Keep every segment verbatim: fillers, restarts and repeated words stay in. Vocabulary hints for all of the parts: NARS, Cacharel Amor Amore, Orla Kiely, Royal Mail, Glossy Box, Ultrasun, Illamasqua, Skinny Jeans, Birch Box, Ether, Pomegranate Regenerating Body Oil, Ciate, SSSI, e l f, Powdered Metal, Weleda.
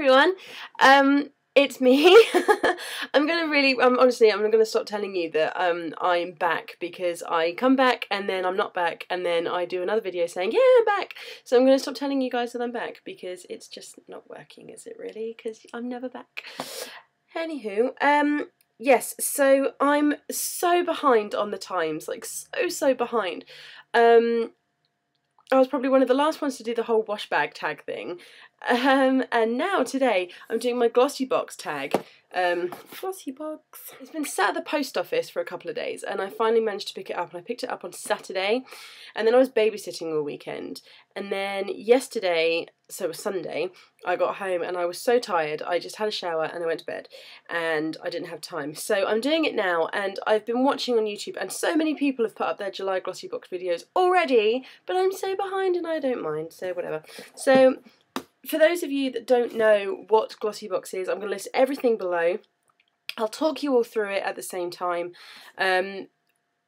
everyone, um, it's me. I'm gonna really, um, honestly, I'm gonna stop telling you that um, I'm back, because I come back and then I'm not back and then I do another video saying, yeah, I'm back. So I'm gonna stop telling you guys that I'm back, because it's just not working, is it really? Because I'm never back. Anywho, um, yes, so I'm so behind on the times, like so, so behind. Um, I was probably one of the last ones to do the whole wash bag tag thing. Um, and now today I'm doing my Glossy Box tag. Um, Glossy Box. It's been sat at the post office for a couple of days and I finally managed to pick it up, and I picked it up on Saturday, and then I was babysitting all weekend, and then yesterday, so it was Sunday, I got home and I was so tired I just had a shower and I went to bed and I didn't have time. So I'm doing it now, and I've been watching on YouTube, and so many people have put up their July Glossy Box videos already, but I'm so behind and I don't mind, so whatever. So for those of you that don't know what Glossy Box is, I'm going to list everything below. I'll talk you all through it at the same time. Um,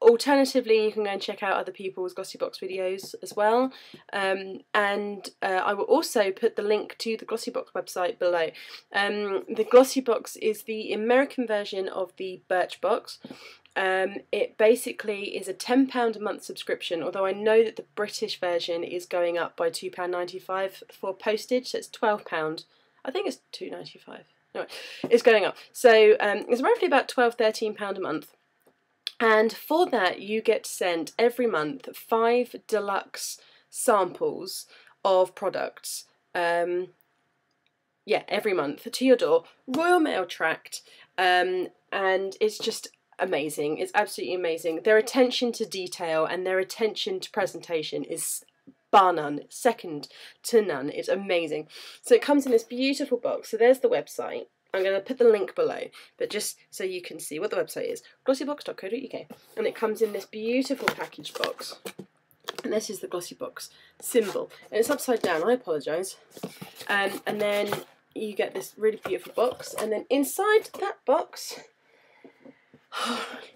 alternatively, you can go and check out other people's Glossy Box videos as well. Um, and uh, I will also put the link to the Glossy Box website below. Um, the Glossy Box is the American version of the Birch Box. Um, it basically is a ten pound a month subscription, although I know that the British version is going up by two pounds ninety-five for postage, so it's twelve pounds. I think it's two pounds ninety-five. No, it's going up. So um, it's roughly about twelve, thirteen pounds a month. And for that, you get sent every month five deluxe samples of products. Um, yeah, every month to your door. Royal Mail tracked, um, and it's just amazing. It's absolutely amazing. Their attention to detail and their attention to presentation is bar none, second to none. It's amazing. So it comes in this beautiful box. So there's the website. I'm going to put the link below, but just so you can see what the website is, glossybox dot co dot U K, and it comes in this beautiful package box. And this is the Glossy Box symbol. And it's upside down, I apologise. Um, and then you get this really beautiful box, and then inside that box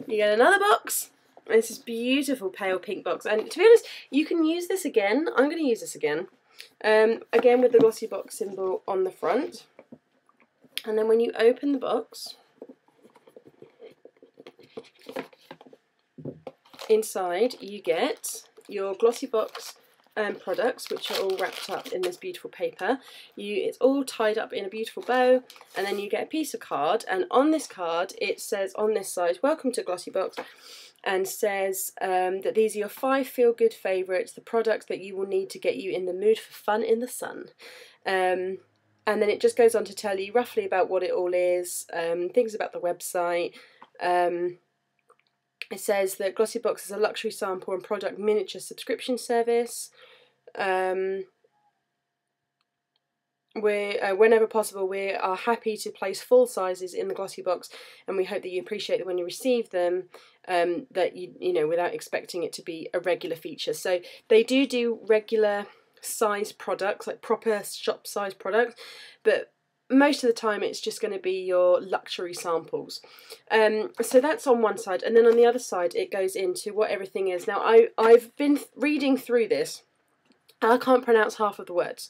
you get another box. It's this beautiful pale pink box, and to be honest, you can use this again. I'm going to use this again, um, again with the Glossy Box symbol on the front. And then when you open the box, inside you get your Glossy Box um, products, which are all wrapped up in this beautiful paper. You, it's all tied up in a beautiful bow, and then you get a piece of card, and on this card it says on this side, welcome to Glossy Box, and says um, that these are your five feel-good favourites, the products that you will need to get you in the mood for fun in the sun. Um, and then it just goes on to tell you roughly about what it all is, um, things about the website. Um, it says that Glossy Box is a luxury sample and product miniature subscription service. Um, we, uh, whenever possible, we are happy to place full sizes in the Glossy Box, and we hope that you appreciate that when you receive them, um, that you you know, without expecting it to be a regular feature. So they do do regular size products, like proper shop size products, but most of the time it's just going to be your luxury samples. Um, so that's on one side, and then on the other side it goes into what everything is. Now I, I've been th reading through this and I can't pronounce half of the words.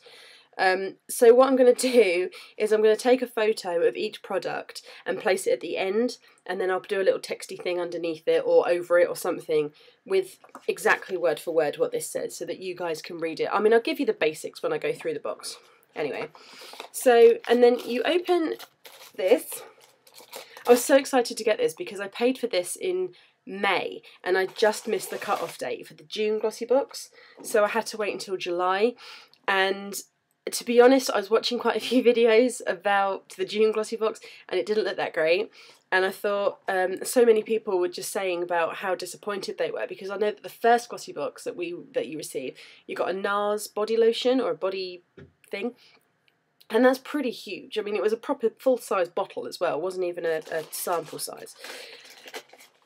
Um, so what I'm going to do is I'm going to take a photo of each product and place it at the end, and then I'll do a little texty thing underneath it or over it or something with exactly word for word what this says, so that you guys can read it. I mean, I'll give you the basics when I go through the box. Anyway, so, and then you open this. I was so excited to get this because I paid for this in May, and I just missed the cut-off date for the June Glossy Box, so I had to wait until July. And to be honest, I was watching quite a few videos about the June Glossy Box, and it didn't look that great. And I thought um, so many people were just saying about how disappointed they were, because I know that the first Glossy Box that we that you receive, you got a NARS body lotion or a body thing, and that's pretty huge. I mean, it was a proper full-size bottle as well. It wasn't even a, a sample size.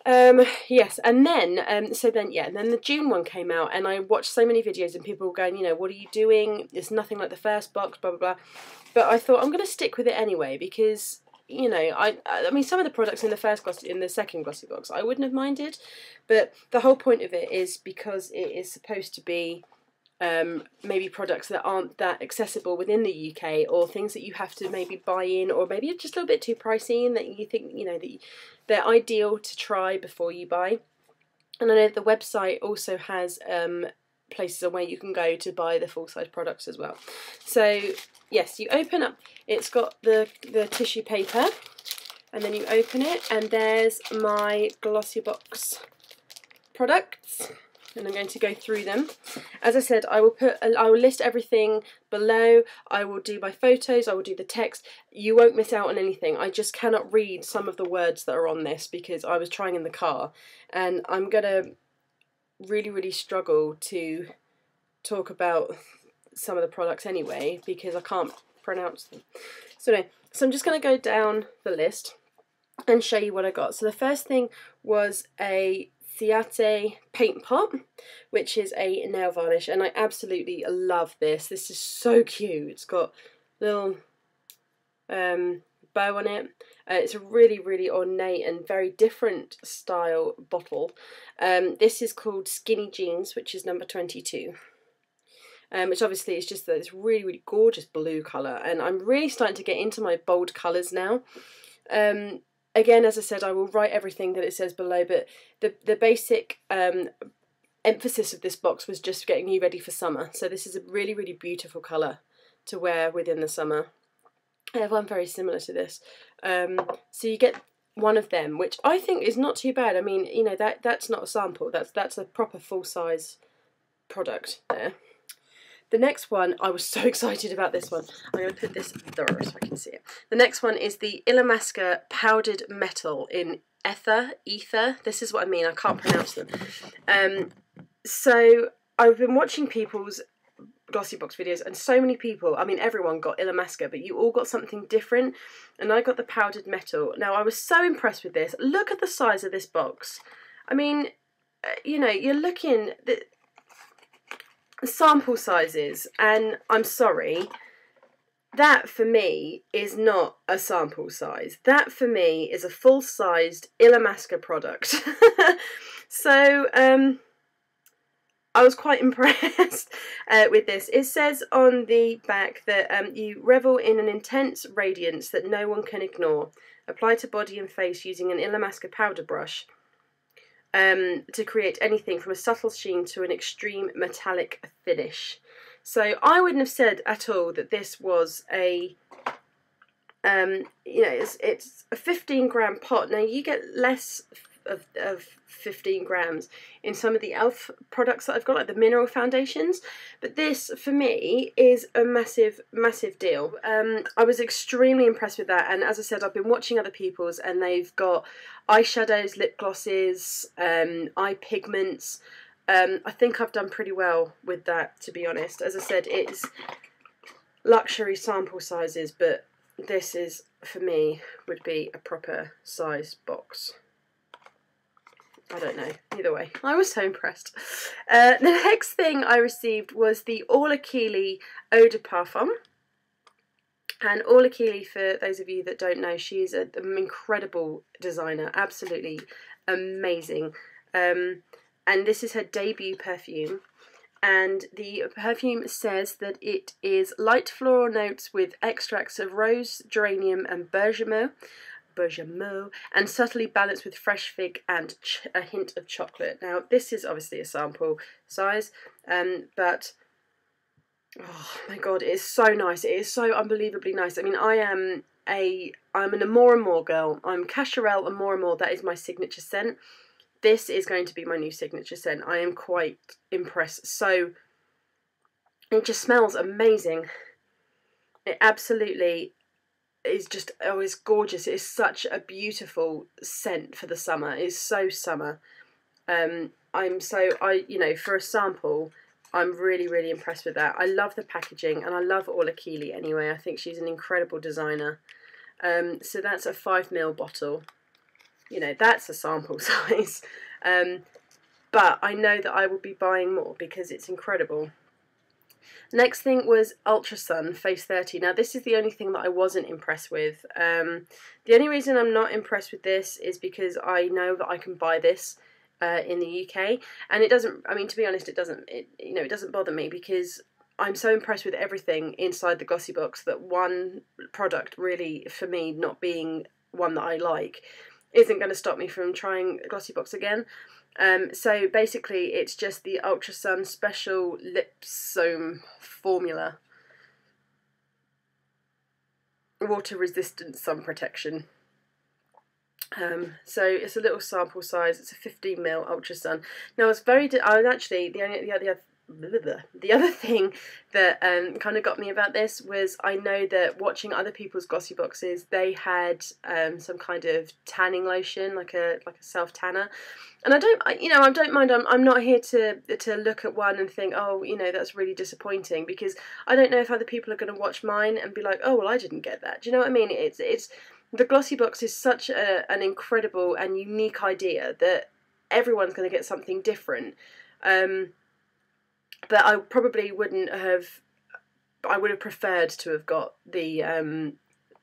Um, yes, and then, um, so then, yeah, and then the June one came out, and I watched so many videos and people were going, you know, what are you doing? It's nothing like the first box, blah, blah, blah. But I thought, I'm going to stick with it anyway, because, you know, I I mean, some of the products in the first glossy, in the second Glossy Box, I wouldn't have minded, but the whole point of it is because it is supposed to be um, maybe products that aren't that accessible within the U K, or things that you have to maybe buy in, or maybe it's just a little bit too pricey, and that you think, you know, that you, they're ideal to try before you buy. And I know the website also has um, places on where you can go to buy the full-size products as well. So yes, you open up, it's got the, the tissue paper, and then you open it, and there's my Glossy Box products, and I'm going to go through them. As I said, I will put, I will list everything below, I will do my photos, I will do the text. You won't miss out on anything. I just cannot read some of the words that are on this because I was trying in the car, and I'm gonna really, really struggle to talk about some of the products anyway because I can't pronounce them. So anyway, so I'm just gonna go down the list and show you what I got. So the first thing was a Ciate paint pot, which is a nail varnish, and I absolutely love this. This is so cute. It's got a little um, bow on it. Uh, it's a really, really ornate and very different style bottle. Um, this is called Skinny Jeans, which is number twenty-two. Um, which obviously is just this really, really gorgeous blue colour, and I'm really starting to get into my bold colours now. Um, Again, as I said, I will write everything that it says below, but the, the basic um, emphasis of this box was just getting you ready for summer. So this is a really, really beautiful colour to wear within the summer. I have one very similar to this. Um, so you get one of them, which I think is not too bad. I mean, you know, that that's not a sample. That's, that's a proper full-size product there. The next one, I was so excited about this one. I'm going to put this there so I can see it. The next one is the Illamasqua Powdered Metal in Ether, Ether. This is what I mean, I can't pronounce them. Um, so I've been watching people's Glossy Box videos, and so many people, I mean everyone got Illamasqua, but you all got something different, and I got the Powdered Metal. Now I was so impressed with this. Look at the size of this box. I mean, you know, you're looking... The, sample sizes, and I'm sorry, that for me is not a sample size. That for me is a full-sized Illamasqua product. So um, I was quite impressed uh, with this. It says on the back that um, you revel in an intense radiance that no one can ignore. Apply to body and face using an Illamasqua powder brush. Um, to create anything from a subtle sheen to an extreme metallic finish. So I wouldn't have said at all that this was a, um, you know, it's, it's a fifteen gram pot. Now you get less of, of fifteen grams in some of the e l f products that I've got, like the mineral foundations, but this for me is a massive, massive deal. Um, I was extremely impressed with that, and as I said, I've been watching other people's, and they've got eyeshadows, lip glosses, um, eye pigments. Um, I think I've done pretty well with that, to be honest. As I said, it's luxury sample sizes, but this is, for me, would be a proper size box. I don't know. Either way, I was so impressed. Uh, the next thing I received was the Orla Kiely Eau de Parfum. And Orla Kiely, for those of you that don't know, she is an incredible designer, absolutely amazing. Um, and this is her debut perfume. And the perfume says that it is light floral notes with extracts of rose, geranium and bergamot, bergamot, and subtly balanced with fresh fig and ch a hint of chocolate. Now, this is obviously a sample size, um, but... oh my god, it is so nice. It is so unbelievably nice. I mean, I am a, I'm an Amor Amore girl. I'm Cacharel Amor Amore. That is my signature scent. This is going to be my new signature scent. I am quite impressed. So, it just smells amazing. It absolutely is just, oh, it's gorgeous. It is such a beautiful scent for the summer. It's so summer. Um, I'm so, I, you know, for a sample... I'm really, really impressed with that. I love the packaging, and I love Orla Kiely anyway. I think she's an incredible designer. Um, so that's a five mil bottle. You know, that's a sample size. Um, but I know that I will be buying more because it's incredible. Next thing was Ultrasun Face thirty. Now, this is the only thing that I wasn't impressed with. Um, the only reason I'm not impressed with this is because I know that I can buy this uh, in the U K, and it doesn't, I mean, to be honest, it doesn't, it, you know, it doesn't bother me, because I'm so impressed with everything inside the Glossy Box that one product really, for me, not being one that I like, isn't going to stop me from trying Glossy Box again. Um, so basically it's just the Ultrasun Special Lip Foam Formula. Water resistance, sun protection. Um, so it's a little sample size, it's a fifteen mil Ultrasun. Now it's very, I was actually, the only, the other, the other thing that um, kind of got me about this was, I know that watching other people's Glossy Boxes, they had um, some kind of tanning lotion, like a like a self tanner, and I don't, I, you know, I don't mind. I'm I'm not here to to look at one and think, oh, you know, that's really disappointing, because I don't know if other people are going to watch mine and be like, oh, well, I didn't get that. Do you know what I mean? It's it's the Glossy Box is such a, an incredible and unique idea that everyone's going to get something different. Um, But I probably wouldn't have, I would have preferred to have got the um,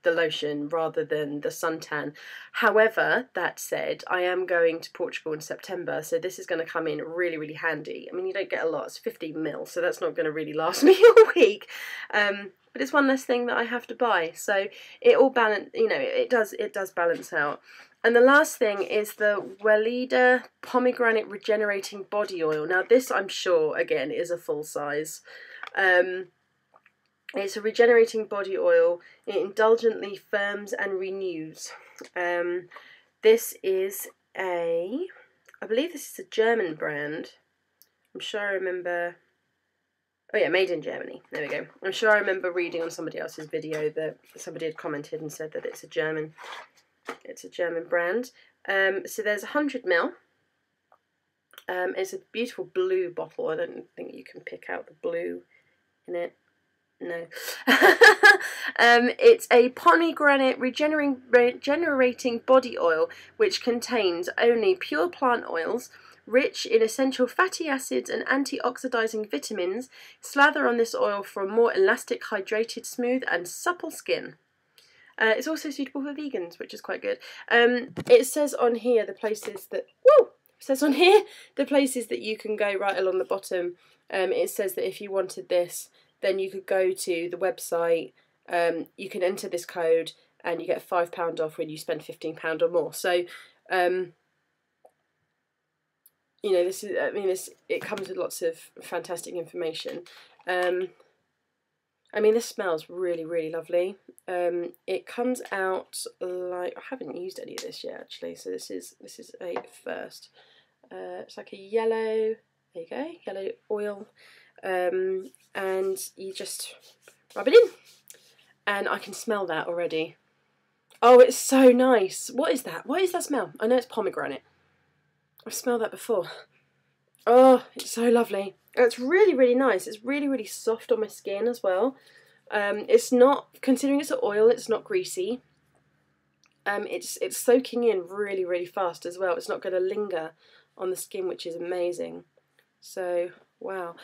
the lotion rather than the suntan. However, that said, I am going to Portugal in September, so this is going to come in really, really handy. I mean, you don't get a lot, it's fifteen mil, so that's not going to really last me a week. Um, but it's one less thing that I have to buy, so it all balance, you know, it does it does balance out. And the last thing is the Weleda Pomegranate Regenerating Body Oil. Now this, I'm sure, again, is a full size. Um, it's a regenerating body oil. It indulgently firms and renews. Um, this is a, I believe this is a German brand. I'm sure I remember, oh yeah, made in Germany. There we go. I'm sure I remember reading on somebody else's video that somebody had commented and said that it's a German It's a German brand. Um, so there's one hundred mil. Um, it's a beautiful blue bottle. I don't think you can pick out the blue in it. No. um, it's a pomegranate regenerating, regenerating body oil, which contains only pure plant oils, rich in essential fatty acids and antioxidizing vitamins. Slather on this oil for a more elastic, hydrated, smooth, and supple skin. Uh, it's also suitable for vegans, which is quite good. Um, it says on here the places that woo, it says on here the places that you can go right along the bottom. Um, it says that if you wanted this, then you could go to the website. Um, you can enter this code, and you get five pound off when you spend fifteen pound or more. So, um, you know, this is. I mean, this it comes with lots of fantastic information. Um, I mean, this smells really, really lovely. Um, it comes out like, I haven't used any of this yet actually, so this is this is a first. Uh, it's like a yellow, there you go, yellow oil, um, and you just rub it in, and I can smell that already. Oh, it's so nice. What is that? What is that smell? I know it's pomegranate. I've smelled that before. Oh, it's so lovely. It's really, really nice. It's really, really soft on my skin as well. Um, it's not, considering it's an oil, it's not greasy. Um, it's it's soaking in really, really fast as well. It's not going to linger on the skin, which is amazing. So, wow.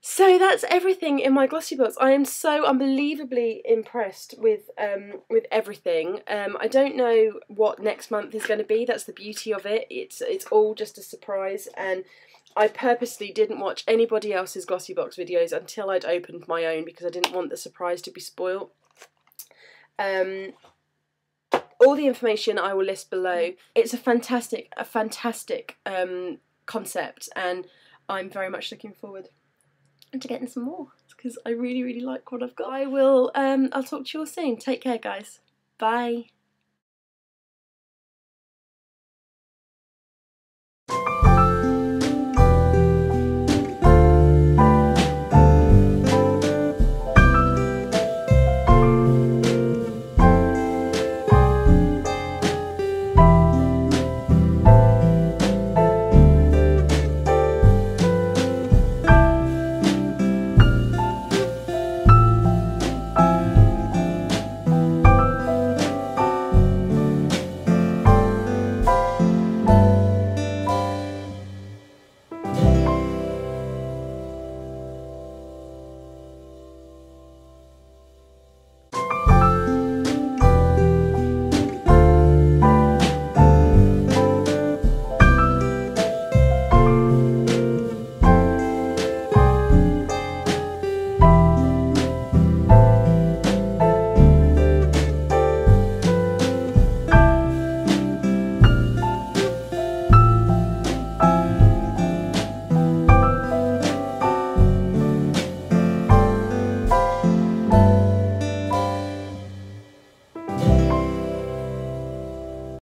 So that's everything in my Glossy Box. I am so unbelievably impressed with um, with everything. Um, I don't know what next month is going to be. That's the beauty of it. It's it's all just a surprise, and I purposely didn't watch anybody else's Glossy Box videos until I'd opened my own, because I didn't want the surprise to be spoiled. Um, all the information I will list below. It's a fantastic, a fantastic um, concept, and I'm very much looking forward to getting some more, because I really, really like what I've got. I will, um, I'll talk to you all soon. Take care, guys. Bye.